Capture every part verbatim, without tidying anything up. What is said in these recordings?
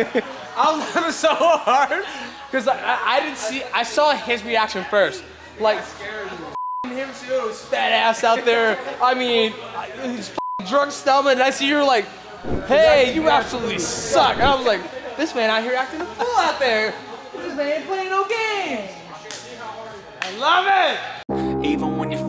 I was laughing so hard because I, I, I didn't see. I saw his reaction first. Like, Henry Cejudo's fat ass out there. I mean, his drunk stomach. And I see you're like, hey, you absolutely suck. And I was like, this man out here acting a fool out there. This man ain't playing no games. I love it. Even when you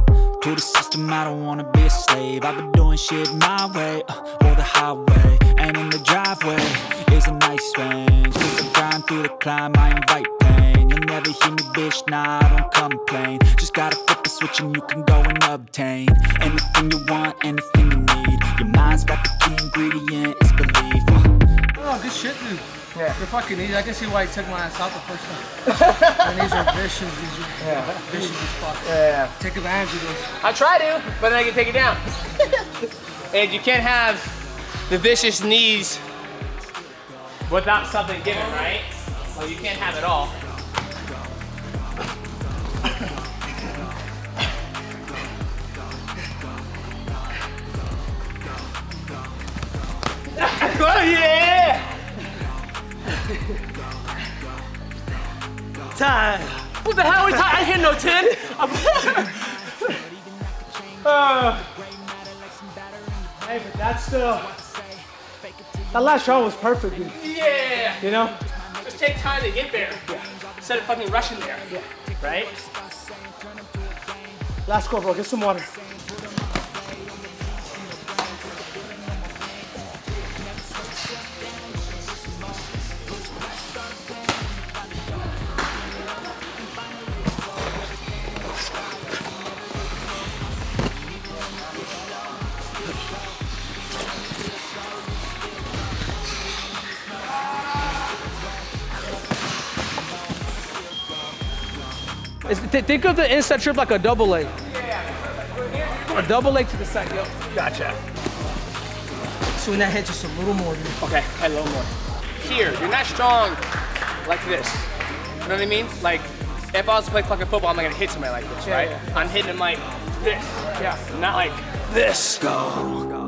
To the system, I don't wanna be a slave. I've been doing shit my way, uh, or the highway. And in the driveway is a nice range. Cause I grind through the climb, I invite pain. You'll never hear me, bitch, nah, I don't complain. Just gotta flip the switch and you can go and obtain anything you want, anything you need. Your mind's got the key ingredient, it's belief. Oh, good shit, dude. Yeah. They're fucking easy. I can see why he took my ass out the first time. I mean, these are vicious. These are yeah. vicious as fuck. Yeah, yeah. Take advantage of this. I try to, but then I can take it down. And you can't have the vicious knees without something given, right? Well, you can't have it all. Oh, yeah! Time. What the hell are we talking? I hit no ten. uh, hey, but that's the. That last shot was perfect, dude. Yeah. You know. Just take time to get there. Yeah. Instead of fucking rushing there. Yeah. Right. Last go, bro. Get some water. Think of the inside trip like a double leg. Yeah. A double leg to the side, yo. Gotcha. So when that hit, just a little more, dude. Okay, a little more. Here, you're not strong like this. You know what I mean? Like, if I was to play fucking football, I'm not gonna hit somebody like this, yeah, right? Yeah. I'm hitting him like this. Yeah. Not like this. Go.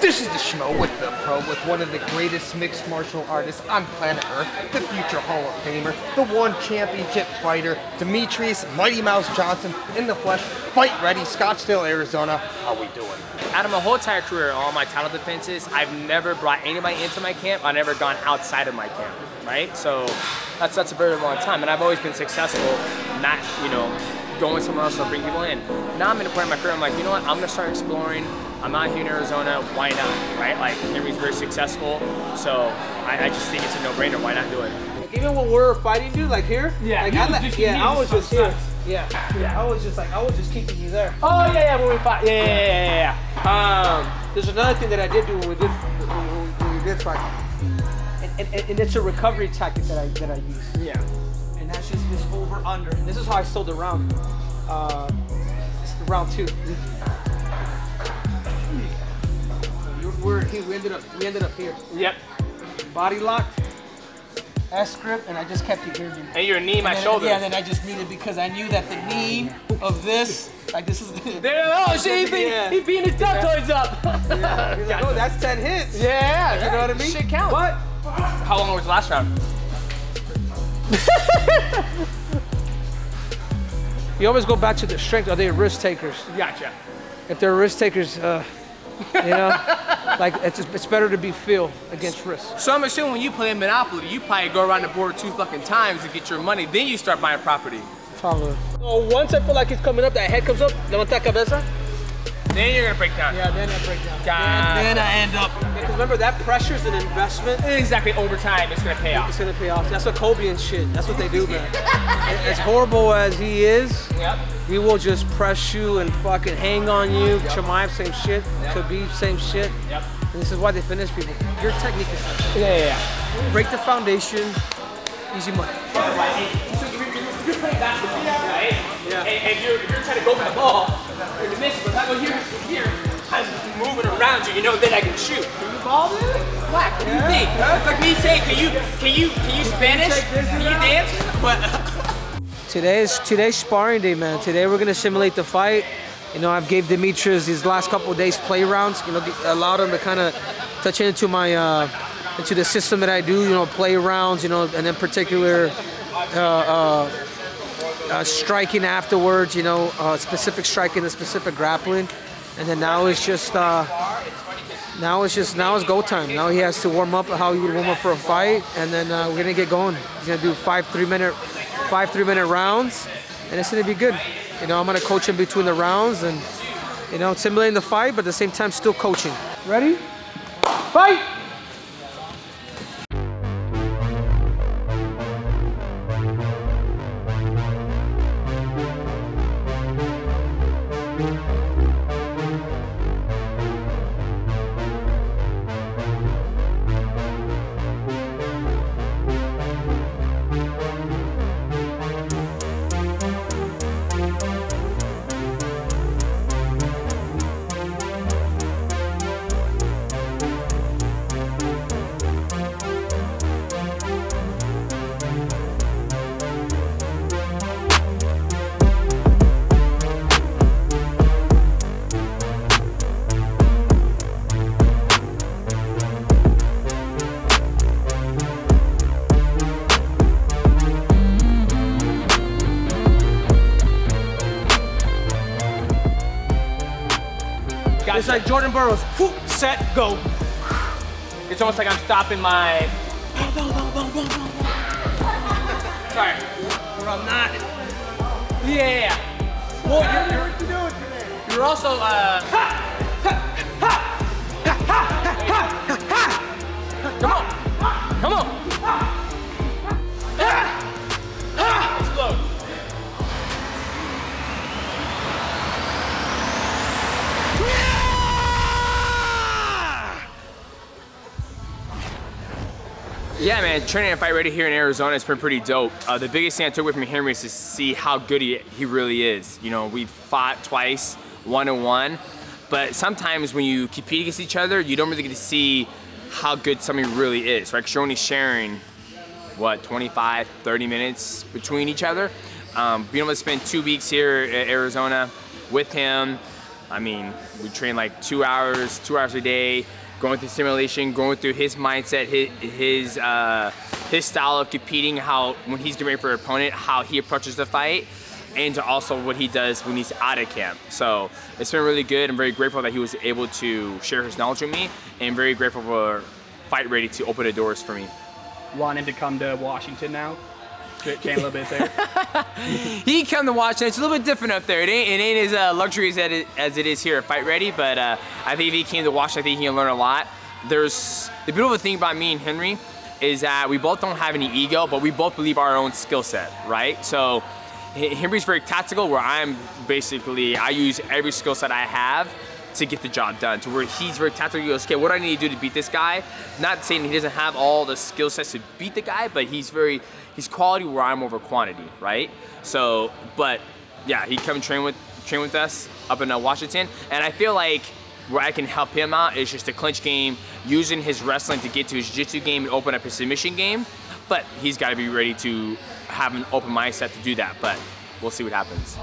This is the Schmo with the Pro, with one of the greatest mixed martial artists on planet Earth, the future Hall of Famer, the ONE Championship fighter, Demetrius Mighty Mouse Johnson, in the flesh, Fight Ready, Scottsdale, Arizona. How we doing? Out of my whole entire career, all my title defenses, I've never brought anybody into my camp. I've never gone outside of my camp, right? So that's that's a very long time, and I've always been successful, not, you know, going somewhere else or bring people in. Now I'm in a point in my career, I'm like, you know what, I'm gonna start exploring. I'm out here in Arizona, why not, right? Like, Henry's very successful, so I, I just think it's a no-brainer, why not do it? Like, even when we're fighting, dude, like here, yeah, like, I, like, just, yeah, I was just here. Yeah. Yeah. yeah, I was just like, I was just keeping you there. Oh, yeah, yeah, when we fight, yeah, yeah, yeah, yeah, yeah. Um, There's another thing that I did do when we did, when we did fight, and, and, and it's a recovery tactic that I, that I use. Yeah. And that's just this over-under. And this is how I sold the round. Uh, it's the round two. We're here. We ended up. We ended up here. Yep. Body lock, S grip, and I just kept you here, dude. And your knee, and my then, shoulder. Yeah, and then I just needed because I knew that the knee of this, like this is. There, oh, shit, he, yeah. he beat his deltoids up. Yeah. He's like, oh, that's ten hits. Yeah, yeah. You know what I mean. Shit counts. But how long was the last round? You always go back to the strength. Are they risk takers? Gotcha. If they're risk takers, uh, you know, like it's, it's better to be feel against risk. So I'm assuming when you play Monopoly, you probably go around the board two fucking times to get your money. Then you start buying property. Probably. So once I feel like it's coming up, that head comes up, levanta cabeza. Then you're gonna break down. Yeah, then I break down. Then, then I end up. Because remember, that pressure is an investment. Exactly. Over time, it's going to pay off. It's going to pay off. That's what Kobe and shit. That's what they do, man. yeah. As horrible as he is, yep. he will just press you and fucking hang on you. Yep. Chemaev, same shit. Yep. Khabib, same shit. Yep. And this is why they finish people. Your technique is yeah, yeah, yeah. Break the foundation. Easy money. So if you're playing basketball, right? Yeah. And if you're, if you're trying to go for the ball, you're missing, but if I go here, here, I'm moving around you, you know, then I can shoot. Can you ball this? Black, what do you think? It's like me saying, can you, can you, can you Spanish? Can you dance? But today's, today's sparring day, man. Today we're gonna simulate the fight. You know, I've gave Demetrius these last couple of days play rounds, you know, allowed him to kind of touch into my, uh, into the system that I do, you know, play rounds, you know, and in particular, uh, uh, uh, striking afterwards, you know, uh, specific striking and specific grappling, and then now it's just, uh, now it's just, now it's go time. Now he has to warm up how he would warm up for a fight, and then uh, we're gonna get going. He's gonna do five three-minute, five three-minute rounds, and it's gonna be good. You know, I'm gonna coach him between the rounds, and you know, simulating the fight, but at the same time, still coaching. Ready? Fight! It's like Jordan Burroughs, set, go. It's almost like I'm stopping my... Sorry, or I'm not. Yeah. Well, you're, you're, what you doing today? You're also, uh... Come on, come on. Explode. Yeah, man, training at Fight Ready here in Arizona has been pretty dope. Uh, the biggest thing I took away from Henry is to see how good he, he really is. You know, we fought twice, one-on-one, but sometimes when you compete against each other, you don't really get to see how good somebody really is, right? Because you're only sharing, what, twenty-five, thirty minutes between each other. Um, being able to spend two weeks here at Arizona with him, I mean, we train like two hours, two hours a day, going through simulation, going through his mindset, his his, uh, his style of competing, how when he's getting ready for an opponent, how he approaches the fight, and to also what he does when he's out of camp. So it's been really good. I'm very grateful that he was able to share his knowledge with me, and very grateful for Fight Ready to open the doors for me. Want him to come to Washington now? Can a little bit there. He come to Washington. It's a little bit different up there. It ain't, it ain't as uh, luxury as it, as it is here at Fight Ready, but uh, I think if he came to Washington, I think he can learn a lot. There's the beautiful thing about me and Henry is that we both don't have any ego, but we both believe our own skill set, right? So Henry's very tactical, where I'm basically, I use every skill set I have to get the job done, to where he's very tactical. He goes, okay, what do I need to do to beat this guy? Not saying he doesn't have all the skill sets to beat the guy, but he's very, he's quality where I'm over quantity, right? So, but yeah, he come train with train with us up in uh, Washington, and I feel like where I can help him out is just a clinch game, using his wrestling to get to his jiu-jitsu game and open up his submission game, but he's gotta be ready to have an open mindset to do that, but we'll see what happens.